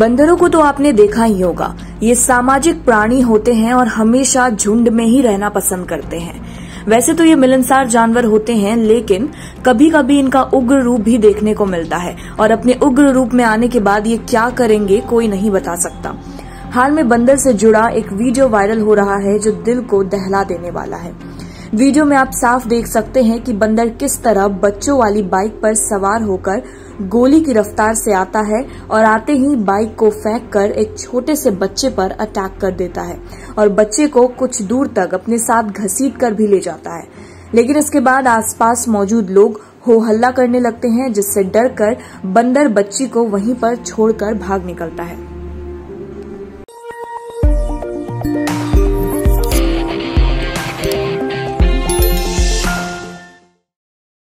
बंदरों को तो आपने देखा ही होगा, ये सामाजिक प्राणी होते हैं और हमेशा झुंड में ही रहना पसंद करते हैं। वैसे तो ये मिलनसार जानवर होते हैं, लेकिन कभी कभी इनका उग्र रूप भी देखने को मिलता है और अपने उग्र रूप में आने के बाद ये क्या करेंगे कोई नहीं बता सकता। हाल में बंदर से जुड़ा एक वीडियो वायरल हो रहा है जो दिल को दहला देने वाला है। वीडियो में आप साफ देख सकते हैं कि बंदर किस तरह बच्चों वाली बाइक पर सवार होकर गोली की रफ्तार से आता है और आते ही बाइक को फेंककर एक छोटे से बच्चे पर अटैक कर देता है और बच्चे को कुछ दूर तक अपने साथ घसीट कर भी ले जाता है। लेकिन इसके बाद आसपास मौजूद लोग हो हल्ला करने लगते हैं, जिससे डरकर बंदर बच्ची को वहीं पर छोड़कर भाग निकलता है।